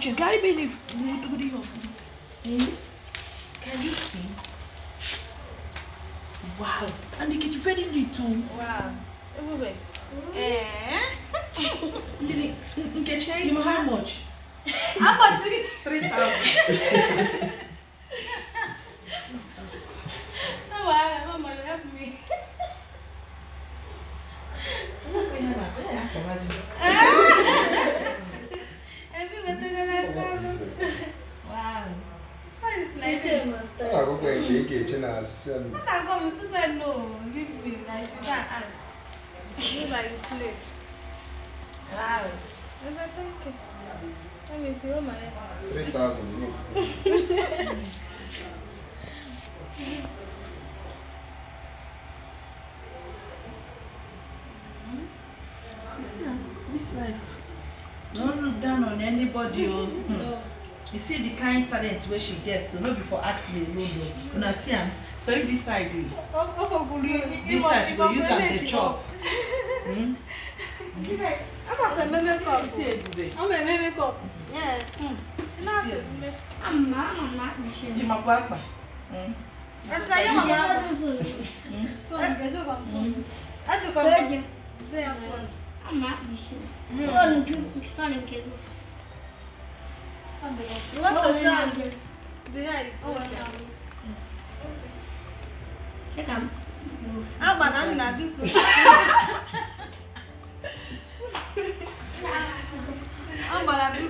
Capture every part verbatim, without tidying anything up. matches. Gary Bailey, can you see? Wow, and they get very little. Wow. Eh? You know how much? How much? Three thousand. No, I'm gonna help me. Wow. I'm going to get you. I'm going to super no. Give me that. You can't ask. Give my plate. Wow. Let me see. Oh my. three thousand. This life. Don't look down on anybody. No. You see the kind talent where she gets, so not before acting alone. When I see him, sorry, this side, this side, we use as the chop. I'm a make up. I'm a make up. Yeah. Not I'm not. You're my papa. I say you're my papa. I took a bag. I'm not. Son, son, kid. What the shot? Check him. I'm banana. I'm banana.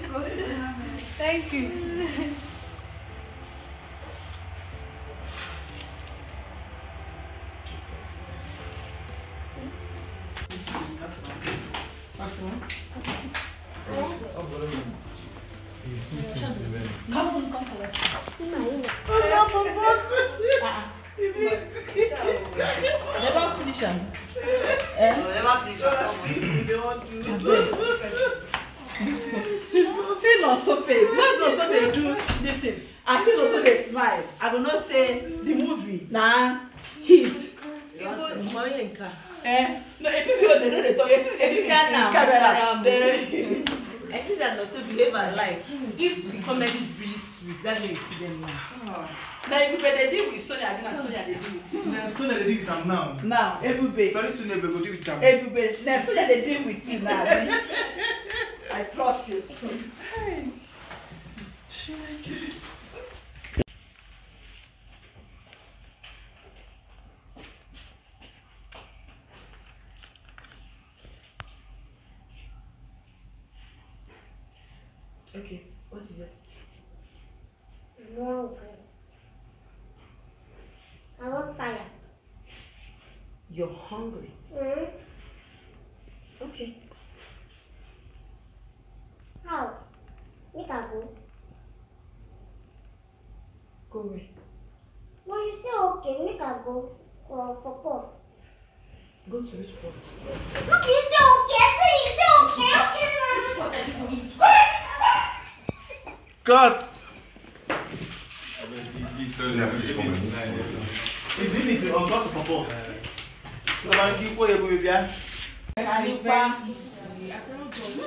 Thank you. Come, come for us. Never finish them. Never finish them. See, not so face. That's not so they do this thing. I see, also they smile. I will not say the movie. Nah, hit. Eh? No, if you see what they do, they talk. If you can now, they I think that also believe I like. If the comedy is really sweet, that's when you see them now. Now, everybody deal with Sonia, I mean, Sonia they deal with you. Now, Sonia they deal with them now. Now, everybody. Sorry, Sonia, they go deal with them. Everybody. Now, Sonia they deal with you now. I trust you. Hey. She like it. Okay, what is it? Tomorrow, I want fire. You're hungry? Mm-hmm. Okay. How? We can go. Go away. Well, you say okay, we can go uh, for port. Go to which port? Look, you say okay, I think you say okay, okay, Mom. Which port are you going to? God! Is this is on God's purpose? Thank you for your baby. I cannot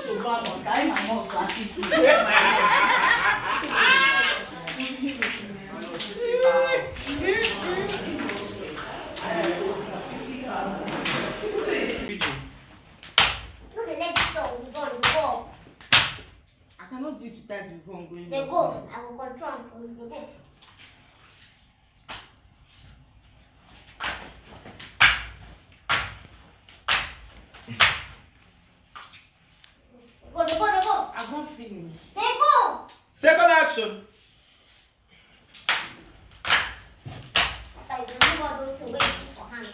so bad on time and also look at that song, go. I cannot do it to that before I'm going. They go. I will control them. They go. Go, they go, they go. I won't finish. They go. Second action. I remember those two ways for hand.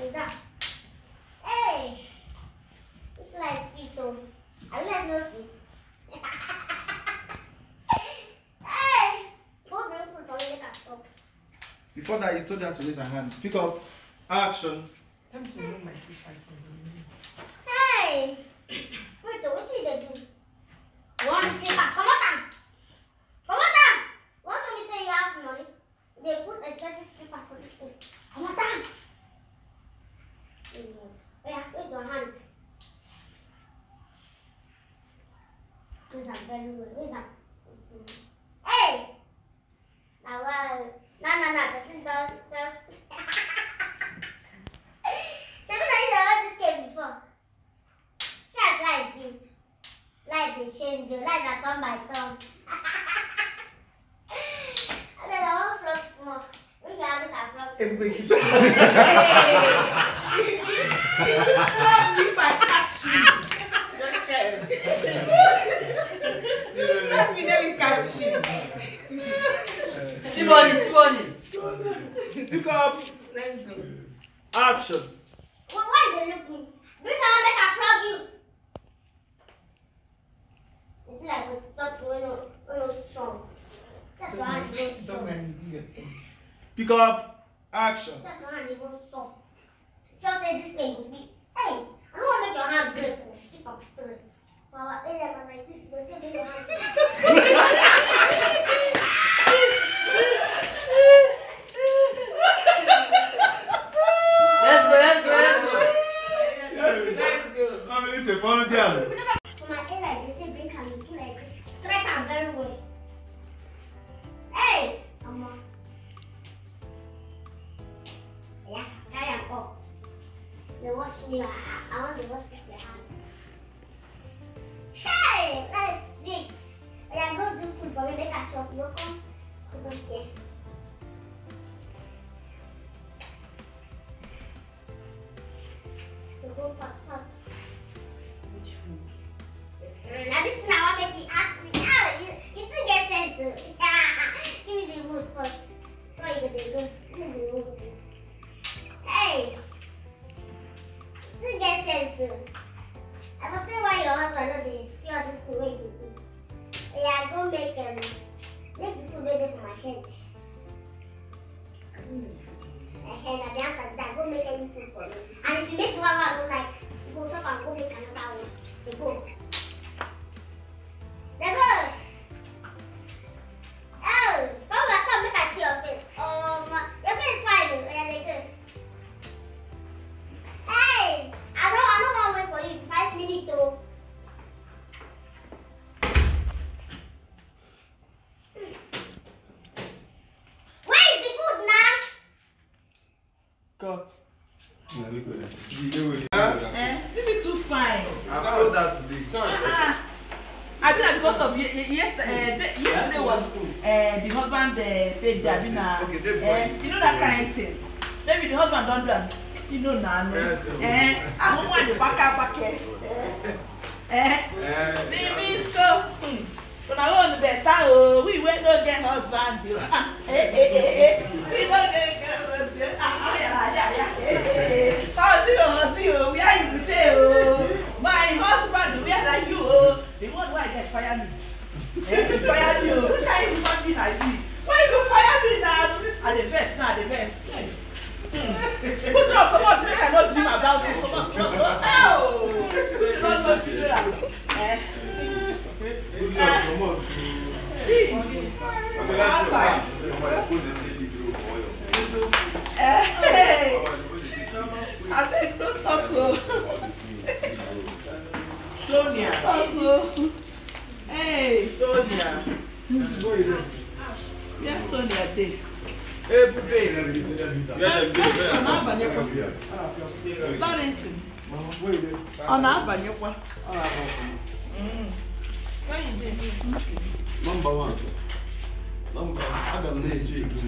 Like that. Hey! It's like sweet home. I like no sweet. Hey! Go bring food for me, make up. Before that, you told her to raise her hand. Pick up. Action. Time to move my sister from the room. Hey! Wait, what did they do? One sister, come on down. Come on down. What do you say you have money? They put expensive slippers on this place. Come on down. Yeah, raise your hand. Raise them very well. Raise them. Hey! Now, well, no, no, no. This is not just. She came before. She has life been. Life they change you. Life that come by tongue. And then I want frog small. We can look at frogs. Everybody. If I catch you, don't stress. Let me never catch you. Still money, still money. Pick up. Let's go. Action. Well, why did they look me? Bring her make her flog you. It's like with something when you're strong. That's why I'm even soft. Pick up. Action. That's why I'm even soft. Just say this thing with me. Hey, I don't want to make your hand break. Keep up straight. For our area, like this, they say make your hand break. Let's go, let's go, let's go. Let's go. I'm going to volunteer. For my area, they say bring her looking like this. Straight and very well. Hey, come on. Yeah, carry her up. They wash me. I want to wash this hand. Hey, that's sweet. And I'm going to do food for me. Make a shop. You come. I don't care. You go fast, fast. Which food? Now this is how I make it. Ask me. Now you two get sense. Give me the food first. What are you going to do? Give me the food. Hey. To get sense. I must say why your husband not be see all this the way you do. Yeah, I go make um make the food ready for my head. My head I be answered that go make any food for me. And if you make the one I don't like, to go shop and go make another one. They go. They go. Oh, come back, come make I see your face. Um your face is fine, yeah, they go. Hey, I don't, I don't want to wait for you. Five minutes though. Where is the food now? Cut. No, look at that. Leave it too fine. I saw that today. Sorry. Uh-uh. I think that because of yesterday, uh, yesterday was uh, the husband uh, paid the Abina. Okay, they uh, you know that kind of thing. Maybe the husband don't do that. You know, Nan, eh? I don't want to back up again. Eh? Baby, go. But I want to bet that we went to get husband. Eh, eh, eh, eh. We don't get husband. Ah, yeah, yeah, yeah. Eh, eh, eh. Where are you today? My husband, where are you? The one where I get fire me. Eh, fire me. Who can you fucking like me? Why you fire me now? At the best, now, the best. Hmm. Put up, come on, I don't dream about it. Come on, come on, come on. Oh! You don't know to do that. Eh? Good luck, come on. She? Outside. Hey! I beg, don't talk low. Sonia. Talk low. Hey, Sonia. Yes, Sonia, there. Hey, put it in. Just on our banyakwa. Laurentin. On our banyakwa. Where you been? Number one. Number one. I don't know if you know.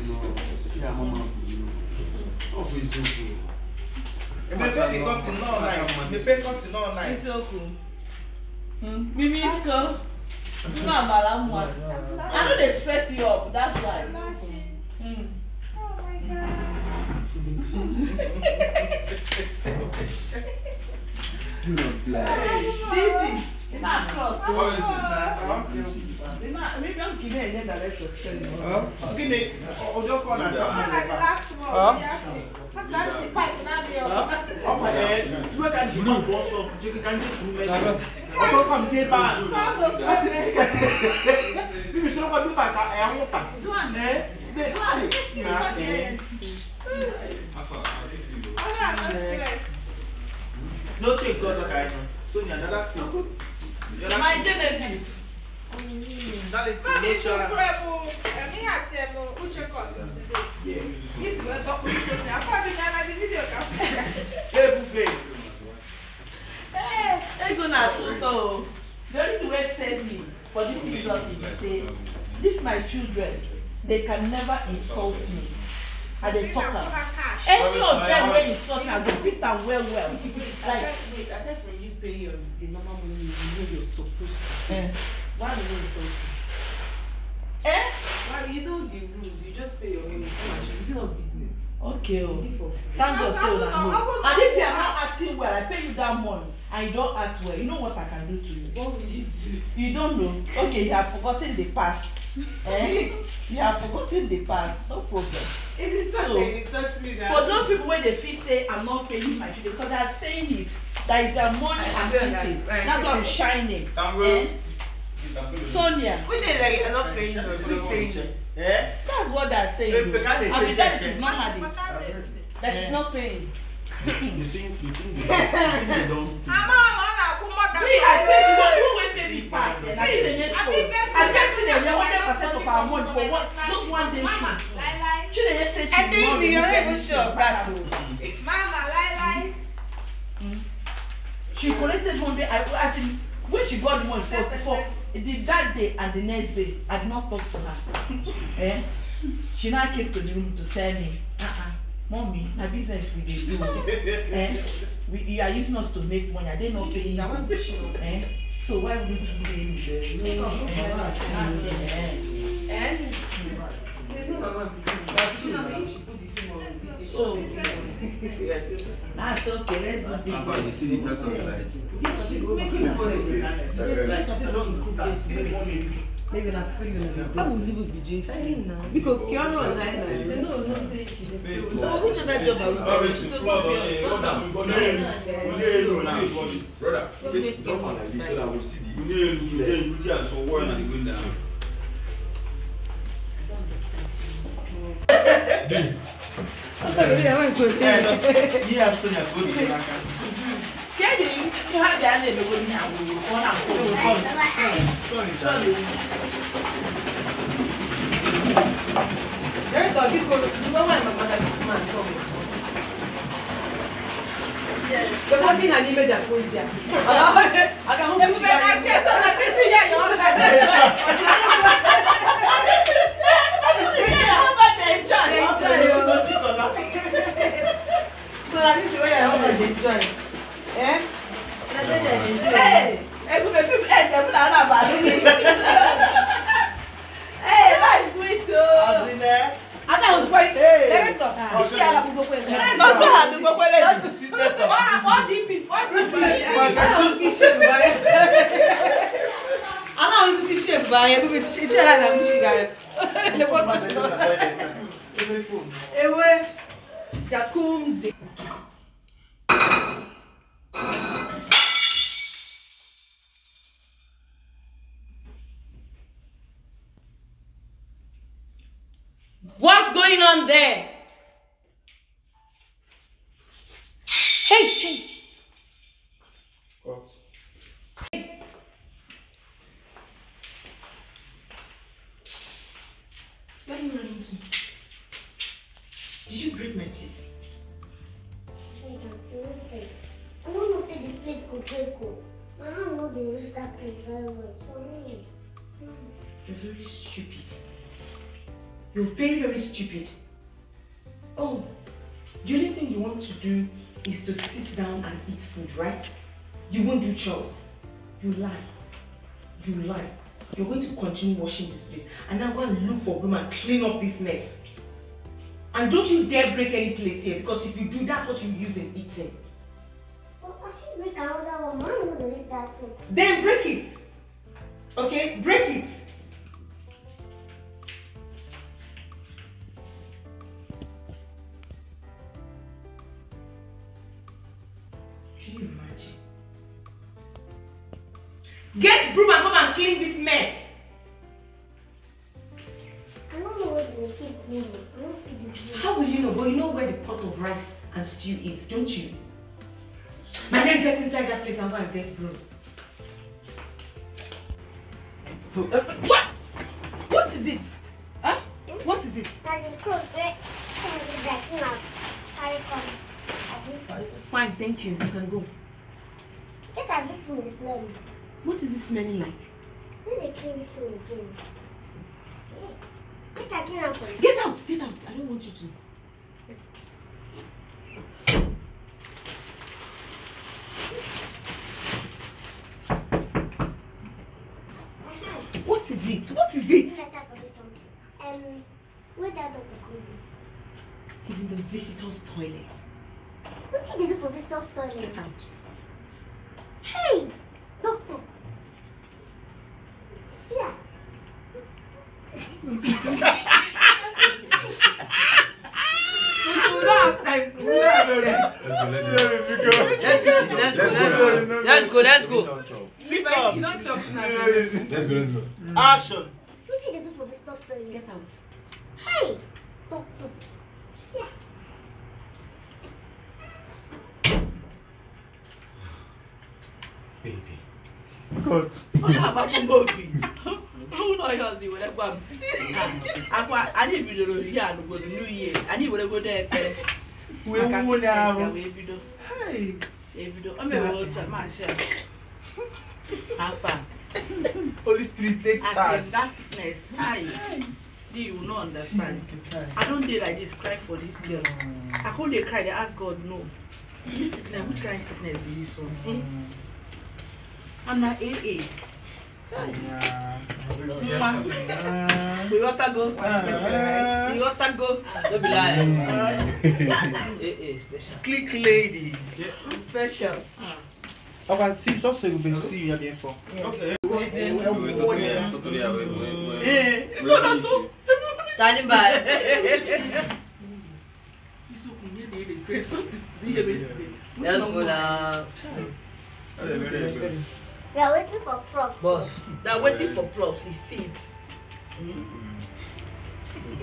Yeah, mama. Oh, we do. They pay cotton all night. They pay cotton all night. It's okay. Hmm. We miss her. You know I'm a one. I know they stress you up. That's why. Hmm. Oh my God. Do not lie. Didi, not cross. What is it? We don't give any directions. Give it. Oh, just call and talk. Last one. What's that? Pipe now, dear. Oh my God. You can't do boss. You can't do me. I don't come here, man. That's it. You should have been back at our time. Do I? Eh? Do I? Nah. No take because I Sonia, that's it. My baby. That is nature. And we had them Uche today. This is what talk with Sonia. For the another video can. Hey, baby. Eh, I go na to. The only way save me for this video is say, this my children, they can never insult me. And they talk about any of them when you sort out, they beat them well, well. Like, wait, aside from you pay your the normal money, you know you're supposed to. Eh. Why do you insult me? Eh? Why you know the rules? You just pay your money. Is it not business? Okay. Oh. Is it for free? Thank God, so that no. And if you are not acting well, I pay you that money, and you don't act well. You know what I can do to you? What will you do? You don't know. Okay, you have forgotten the past. Eh? You have forgotten the past. No problem. It is so, it me that for those people when they feel say I'm not paying my children because they are saying it, that is their money I'm eating. That's why I'm shining. Eh? Sonia, which is like you're not paying your children. Yeah? That's what they're saying. I mean that she's not had it. That she's not paying. You think you think they don't pay. We are paying what you went to the past. I think they are one percent of our money for what? Just one day. I think we are not even sure of that. Mama, lie, lie. She collected one day. I, I think when she got the money for, for that day and the next day, I did not talk to her. Eh? She now came to the room to tell me, uh uh. Mommy, my business we dey do. Eh? We you are using us to make money. I didn't know paying you. Eh? So why would you do it? So that's okay. Let's do this. She's making money. Maybe not free. How would you be doing? Because Kiara was like, no, no, say she didn't. Which other job are we doing? She doesn't pay us. You have the other people in our one and four. There's a big woman about this man coming. Yes. So, what in an image of Pusia? I can only say, I'm not going to say, hey, I'm going to hey, that's sweet too. I was quite hey. That's the sweetest. What deep is? What deep is? I was fishing by it. It's a lot of what's going on there? Hey, hey. What? Hey. Why are you running to me? Did you break my plate? Hey, Auntie, what place? I want to say the plate could break up. My hand knows they reach that place very well. Sorry. You're very stupid. You're very, very stupid. Oh, the only thing you want to do is to sit down and eat food, right? You won't do chores. You lie. You lie. You're going to continue washing this place. And now go and look for room and clean up this mess. And don't you dare break any plate here because if you do, that's what you use in eating. Break another one. Why would you do that thing? Then break it. Okay, break it. Can you imagine? Get broom and come and clean this mess. I don't know what you keep doing. I don't see the thing. How would you know? But you know where the pot of rice and stew is, don't you? My friend, get inside that place and go and get broom. So, uh, what? What is it? Huh? What is it? Fine, thank you. You can go. Look at this one smelling. What is it smelling like? Let me clean this one again. Get out! Get out! Get out! I don't want you to. What is it? What is it? Um, where that dog go? He's in the visitors' toilet. What did they do for visitors' toilet? Get out. Hey, doctor. Yeah. We should not have time. Let's go. Let's go. Let's go. Let's go. Leave it. He's not chopping now. Let's go. Let's go. Action. What did they do for this stuff story? Get out. Hey, doctor. Yeah. Baby. God. What happened, baby? Who knows how you would have gone? I didn't be the year, the new year. I didn't want to go there. We would have. Hey, if you don't, I'm a water myself. Have fun. Holy Spirit, take charge. That sickness. Hi. You will not understand. I don't dare like this cry for this girl. I couldn't they cry, they ask God, no. This sickness, which kind of sickness is this one? I'm not A A. Yeah. We got to go. We got to go. Don't be lying. It is special. Slick lady. So special. I can see. So so you been see you here before. Okay. Eh. So na so. Standing by. It's okay. They dey pray something. Let's go now. We are waiting for props. Boss, they are waiting for props. He sees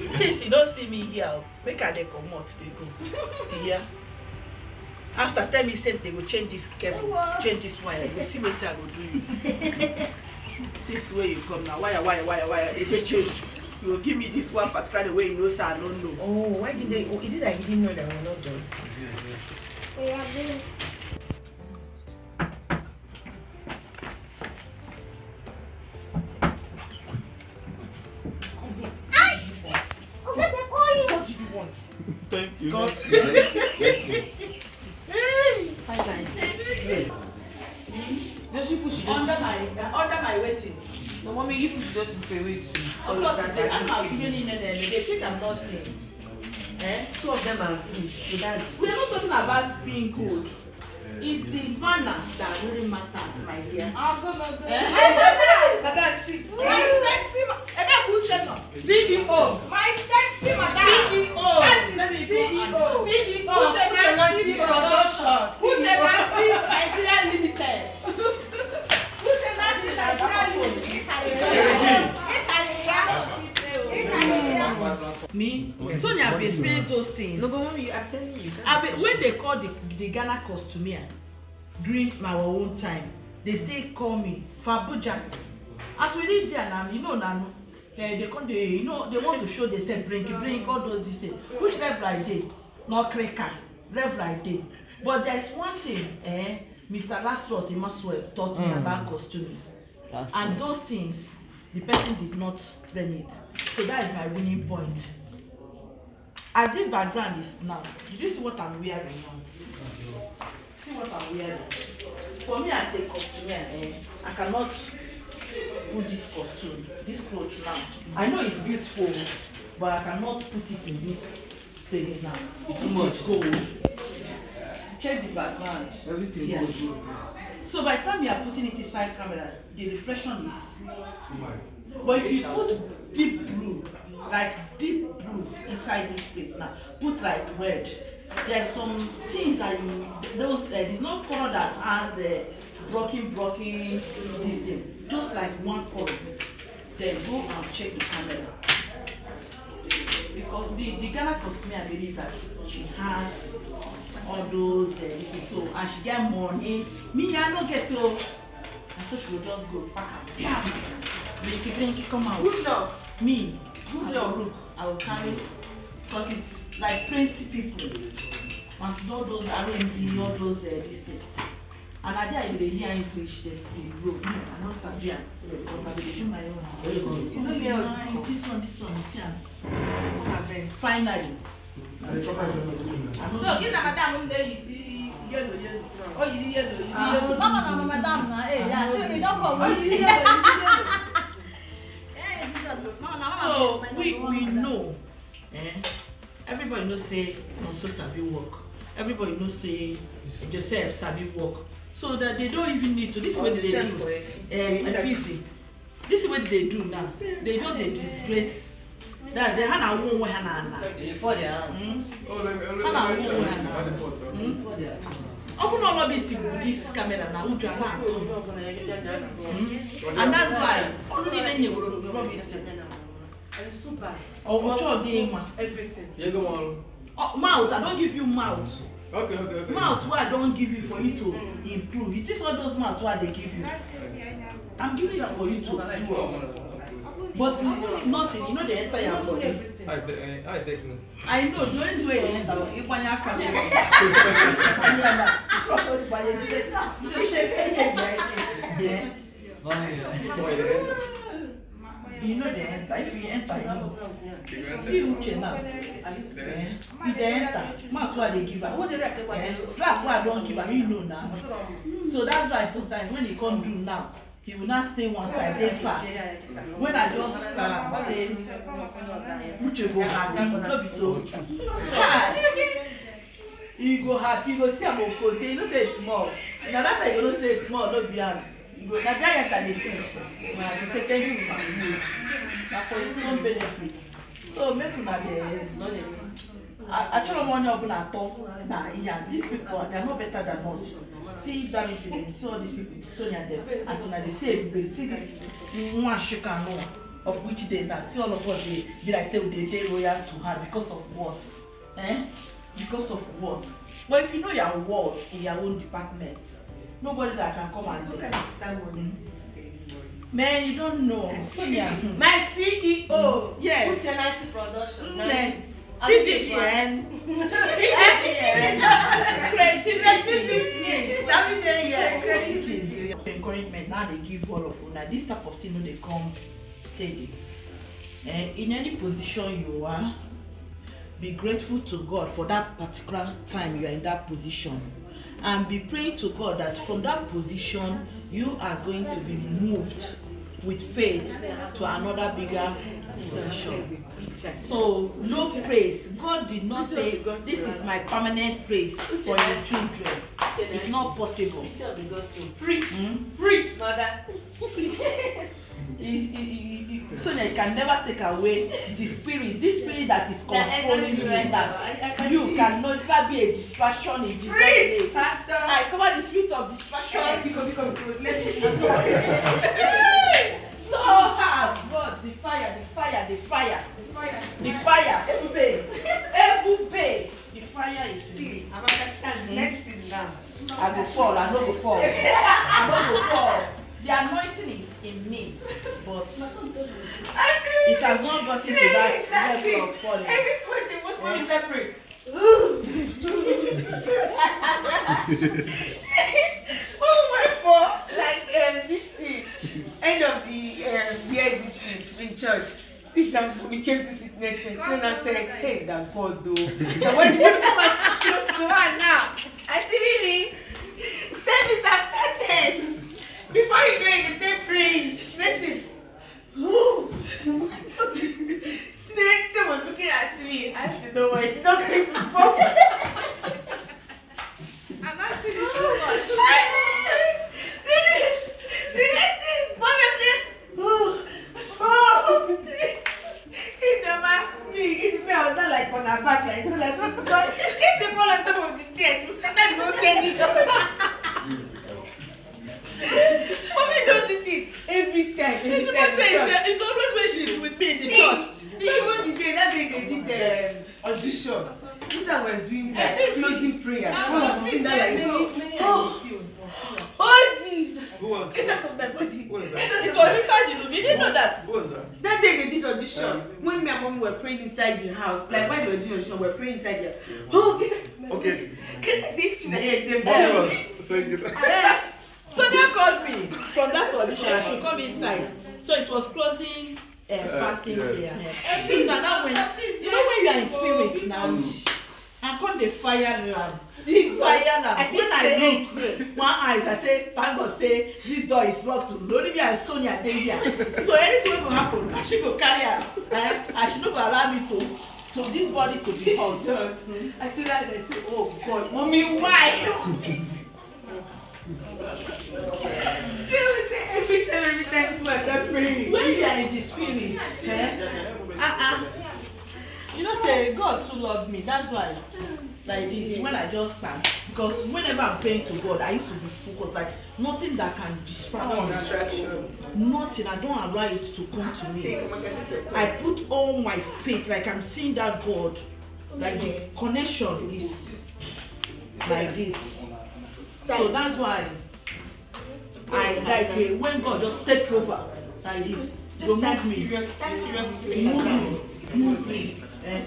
it. Since you don't see me here, make her they come out. They go. Yeah. After ten minutes, they will change this cable, change this wire. You see what I will do. Since where you come now, wire, wire, wire, wire. It's a change. You will give me this one particular way. You know, sir, I don't know. Oh, why did they? Oh, is it like you didn't know they were not done? We are doing. Thank you. God. Just you push it under my under my waiting. No, mommy, you push just to stay waiting. I'm not today. I'm not feeling in there. They think I'm not seeing. Eh? Two of them are pink. We are not talking about being cold. It's the manner that really matters, my dear. I'm gonna do it. Madam, she. My sexy. C E O. My sexy madam. C E O. That is C E O. C E O. Uche Nancy Productions. Uche Nancy Nigeria Limited. Uche Nancy Nigeria Limited. Italia. Me? Sonia, I've been explaining those things. No, but mommy, I'm telling you. When they call the, the Ghana cost to me during my own time, they still call me Fabuja. As we did there now, you know now. Uh, they come, they, you know, they want to show they say bring, bring all those things. Which level I did, not cracker, level I did. But there's one thing, eh? Mister Lastros, he must swear, taught me mm. about costuming, That's and nice. Those things, the person did not learn it. So that is my winning point. As this background is now, did you see what I'm wearing now? See what I'm wearing. For me, as a costumer, eh? I cannot. Put this costume, this clothes now. I know it's beautiful, but I cannot put it in this place now. It's too much gold. check the background. Everything yeah. goes good. So by the time you are putting it inside camera, the reflection is. Mm. But if you put deep blue, like deep blue inside this place now, put like red. There's some things that you, those, uh, there's no color that has a uh, blocking, blocking, this thing. Just like one color. Then go and check the camera. Because the, the Ghana costume, I believe that she has all those uh, so and she get money. Me, I don't get to. And so she will just go back and yeah. Make it, make it come out. Good job. Me, good job. Look, I will carry because it's like twenty people. And all those R and D, all those uh, this thing. And I dare you to hear English, they broke. I know Fabian, but I will do my own. You know, yeah, this one, this one, this one. Finally. So, you know, madam, you see, yellow, yellow. Oh, you did yellow. No, no, no, madam. Hey, yeah, so you don't come. So, we, we know, eh? Everybody knows, say, I'm so sabi work. Everybody knows, say, yourself, sabi work. So that they don't even need to. This is what they do. Easy. This is what they do now. They don't disgrace. That they have a one way Hana. For their hand. Hana one way Hana. For their hand. Often all of this this camera now would have not. And that's why only then you will rub it. And it's too bad. Oh, everything. You go on. Oh, mouth. I don't give you mouth. Okay, okay, okay. Mouth what I don't give you for you to improve. It is all those mouth what they give you. I'm giving it for you to do it. But nothing, you know they enter your body. I, I, I know, the only way they enter is when you come here. You know they enter, if you enter, you know. See Uche now. If they enter, mouth what they give her. What they write, slap what I don't give her, you know now. So that's why sometimes when they come do now, he will not stay one side, they far. When I just uh, say, Uche go happy, no be so. He go happy, he go see am oko, say, no say small. Now that time you don't say small, no be am. You go, now that time they say, well, you say thank you for you. Now for his own benefit. So make him not there. I tell them one year open at all. Now, these people, they are no better than us. See damage to them, so these people, Sonia them. As soon as they say, they see this one shake and all, of which they now see all of what they be like say they they loyal to her because of what? Eh? Because of what? Well, if you know your worth in your own department, nobody that can come and say. Man, you don't know. Sonia. My C E O. Yes. Uche Nancy production. C D N. Creativity. Encouragement. Now they give all of you. Now this type of thing, you know, they come steady. And in any position you are, be grateful to God for that particular time you are in that position, and be praying to God that from that position you are going to be moved with faith to another bigger position. So no praise. God did not say this is my permanent praise for your children. It's not possible. Preach, hmm? Preach, mother. Preach. So that you can never take away the spirit, this spirit that is controlling you. That you can never be a distraction in this. Preach, Pastor. I cover the spirit of distraction. So have God the fire, the fire, the fire, the fire, the fire. Every day, every day, the fire is still. I'm understanding. Next thing now, I go fall. I no go fall. I no go fall. The anointing is in me, but it has not gotten to that level of falling. Every Sunday, what's wrong with that break? Oh my God! Like um, this thing, end of the um, year, this thing in church. This time we came to sit next to him, and I said, "Hey, that Paul do." And when the people are close to her now, I see really service has started. Before you do it, you stay praying. Listen. She was looking at me. I said, don't worry, she's not going to fall. using prayer. Oh, like, oh, oh, oh, oh Jesus. Who was Get out of my body. Who was that? It was inside the room. You didn't know that. Who was that? That day they did audition. Uh, when me and mom were praying inside the house. Like when we were doing audition, we were praying inside the house. Oh, get out of my body. Okay. Get out of my body. So they called me from that audition. I should come inside. So it was closing. Uh, fasting uh, yeah. prayer. Yeah. Things are now when you know when you are in spirit now. I call the fire lamp. The fire lamp. I when I look, one eyes I say, Bangos say this door is locked to Lolivia and Sonia danger. So anything will happen, I should go carry her. I, I should not allow me to to this body to be hot. I say that I say, oh God, mommy, why? Every time, every time people are praying. When they are in the spirit, eh? Uh-uh. You know, say, God too loved me. That's why, like this, when I just pray. Because whenever I'm praying to God, I used to be focused. Like, nothing that can distract me. Distraction. Nothing. I don't allow it to come to me. I put all my faith, like I'm seeing that God. Like, the connection is like this. So that's why I like uh, when God just take over like this. Just that me. serious, that serious prayer. Move me, move me. Eh?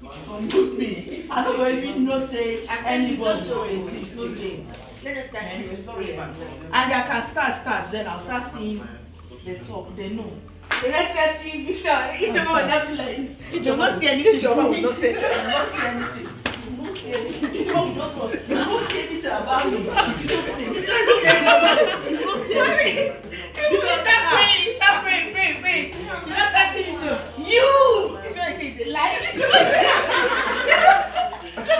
Move me. I don't even know say anybody. It's no change. Let us start serious prayer. And I can start, start. Then I'll start seeing the talk. They know. Let's just see vision. Each of us like this. You won't see anything. You won't see anything. You won't see anything about me. You won't see anything. Because stop praying, stop praying, praying, praying. She not starting this show. You! You don't say it's a lie. Shut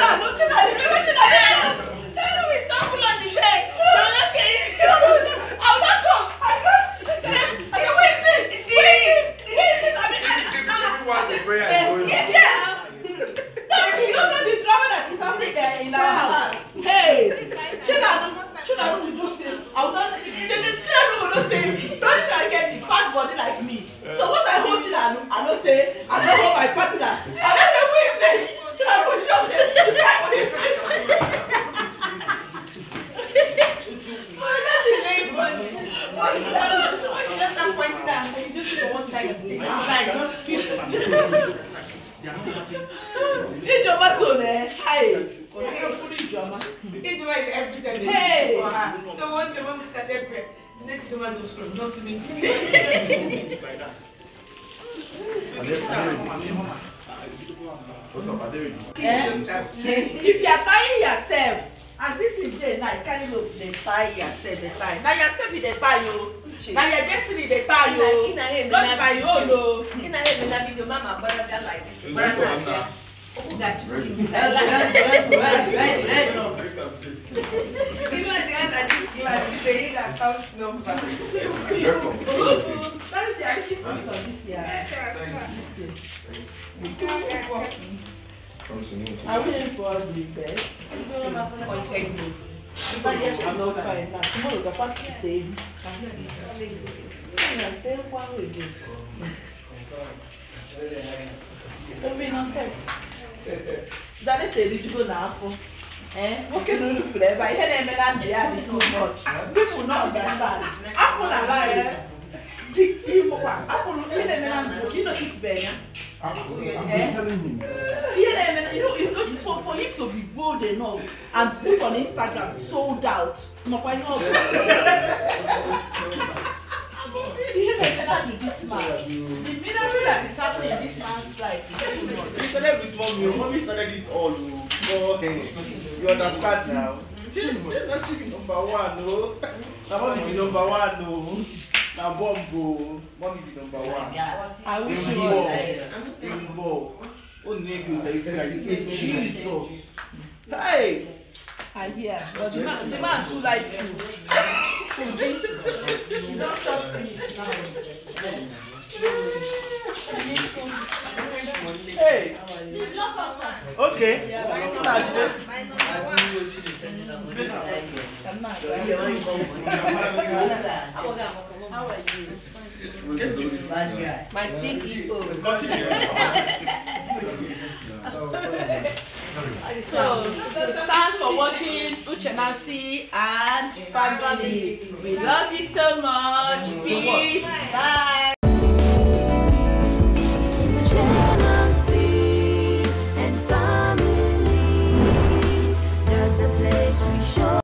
up, no, shut up. Shut up, shut up. We stop pulling on the leg. I won't see anything. I will not come. I can't wait this. Wait this. Wait this. I mean, I mean, I mean. Yes, yes. You don't know the drama that is happening there in our house. Hey, children, children will just say, I will not, children will not say, don't try to get the fat body like me. So once I hold children, I don't say, I don't hold my partner. I don't say, who is this? Children will just say, children will be free. Well, that is very funny. When she just start pointing down, you just see the one side of the thing. Like, just Ijoma so there. Hi. Ijoma is everything. Hey. So one day when we started prayer, next Ijoma just from not to me. If you are tying yourself, and this is the night, kind of the tie yourself, the tie. Now yourself is the tie, yo. Now your destiny is the tie, yo. Not by yo, yo. Mama, but I like this. Brother, oh, that's really good. I like that. I like that. I will for the best. I'm not fine. Tomorrow the past day. I'm Absolutely. I'm yeah. telling him. Yeah, you know, you know, for, for him to be bold enough and put on Instagram sold out. No, why not? The miracle that is happening in this man's life is too much. You started with mommy. Mommy started it all. You understand now? This that should be number one, no? That won't be number one, no? Now, Bombo, mommy be number one. Yeah. I wish you was there. Bombo, oh, nigga, they feel like it's Jesus. Hey, I hear, but the man, the man too like you. You don't talk to me now. Hey, you block us, sir. Okay. Yeah, my number one. How are you? My sick people. So, thanks for watching Uche Nancy and family. We love you so much. Peace. Bye.